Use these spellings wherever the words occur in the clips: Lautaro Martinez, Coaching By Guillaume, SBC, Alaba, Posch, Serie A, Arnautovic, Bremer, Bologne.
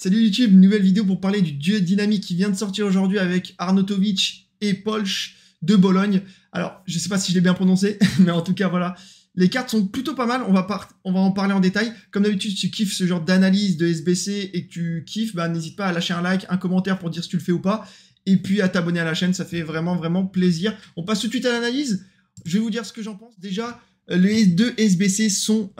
Salut YouTube, nouvelle vidéo pour parler du duo dynamique qui vient de sortir aujourd'hui avec Arnautovic et Posch de Bologne. Alors, je ne sais pas si je l'ai bien prononcé, mais en tout cas, voilà. Les cartes sont plutôt pas mal, on va en parler en détail. Comme d'habitude, si tu kiffes ce genre d'analyse de SBC et que tu kiffes, bah, n'hésite pas à lâcher un like, un commentaire pour dire si tu le fais ou pas. Et puis à t'abonner à la chaîne, ça fait vraiment plaisir. On passe tout de suite à l'analyse. Je vais vous dire ce que j'en pense. Déjà, les deux SBC sont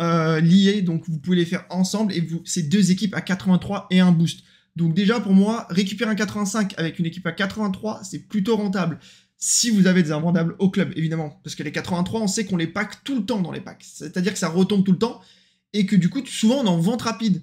liés, donc vous pouvez les faire ensemble, et c'est deux équipes à 83 et un boost. Donc déjà, pour moi, récupérer un 85 avec une équipe à 83, c'est plutôt rentable. Si vous avez des invendables au club, évidemment, parce que les 83, on sait qu'on les pack tout le temps dans les packs. C'est-à-dire que ça retombe tout le temps, et que du coup, souvent, on en vente rapide,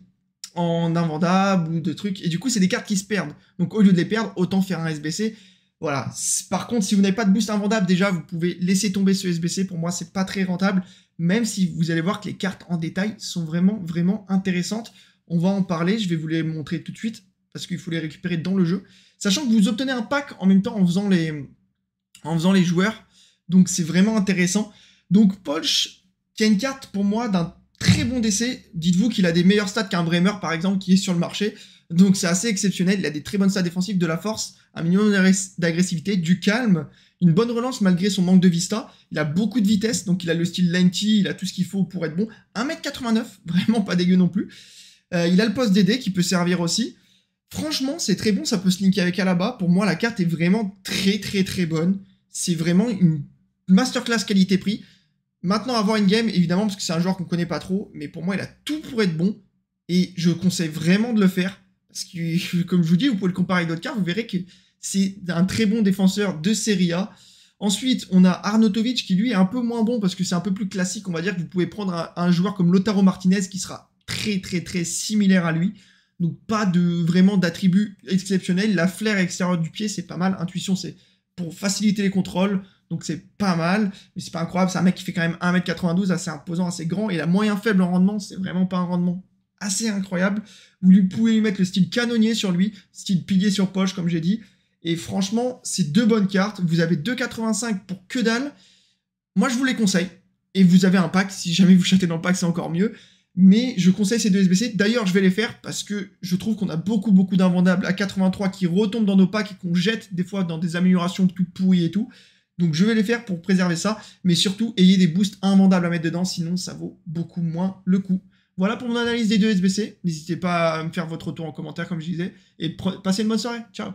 en invendable ou de trucs, et du coup, c'est des cartes qui se perdent. Donc au lieu de les perdre, autant faire un SBC. Voilà. Par contre, si vous n'avez pas de boost invendable, déjà, vous pouvez laisser tomber ce SBC. Pour moi, c'est pas très rentable, même si vous allez voir que les cartes en détail sont vraiment intéressantes. On va en parler, je vais vous les montrer tout de suite, parce qu'il faut les récupérer dans le jeu. Sachant que vous obtenez un pack en même temps en faisant les joueurs, donc c'est vraiment intéressant. Donc Posch, qui a une carte, pour moi, d'un très bon décès. Dites-vous qu'il a des meilleurs stats qu'un Bremer, par exemple, qui est sur le marché. Donc c'est assez exceptionnel, il a des très bonnes stats défensives, de la force, un minimum d'agressivité, du calme, une bonne relance malgré son manque de vista, il a beaucoup de vitesse, donc il a le style lanky, il a tout ce qu'il faut pour être bon, 1m89, vraiment pas dégueu non plus, il a le poste DD qui peut servir aussi, franchement c'est très bon, ça peut se linker avec Alaba, pour moi la carte est vraiment très bonne, c'est vraiment une masterclass qualité-prix, maintenant avoir une game évidemment parce que c'est un joueur qu'on connaît pas trop, mais pour moi il a tout pour être bon, et je conseille vraiment de le faire. Parce que, comme je vous dis, vous pouvez le comparer avec d'autres cartes, vous verrez que c'est un très bon défenseur de Serie A. Ensuite, on a Arnautovic qui, lui, est un peu moins bon parce que c'est un peu plus classique. On va dire que vous pouvez prendre un joueur comme Lautaro Martinez qui sera très similaire à lui. Donc, pas vraiment d'attributs exceptionnels. La flair extérieure du pied, c'est pas mal. Intuition, c'est pour faciliter les contrôles. Donc, c'est pas mal. Mais c'est pas incroyable. C'est un mec qui fait quand même 1m92, assez imposant, assez grand. Et la moyen faible en rendement, c'est vraiment pas un rendement assez incroyable, vous pouvez lui mettre le style canonnier sur lui, style pilier sur Posch comme j'ai dit, et franchement c'est deux bonnes cartes, vous avez 2,85 pour que dalle, moi je vous les conseille, et vous avez un pack, si jamais vous chatez dans le pack c'est encore mieux, mais je conseille ces deux SBC, d'ailleurs je vais les faire, parce que je trouve qu'on a beaucoup d'invendables à 83 qui retombent dans nos packs et qu'on jette des fois dans des améliorations tout pourries et tout, donc je vais les faire pour préserver ça, mais surtout ayez des boosts invendables à mettre dedans, sinon ça vaut beaucoup moins le coup. Voilà pour mon analyse des deux SBC. N'hésitez pas à me faire votre retour en commentaire, comme je disais. Et passez une bonne soirée. Ciao!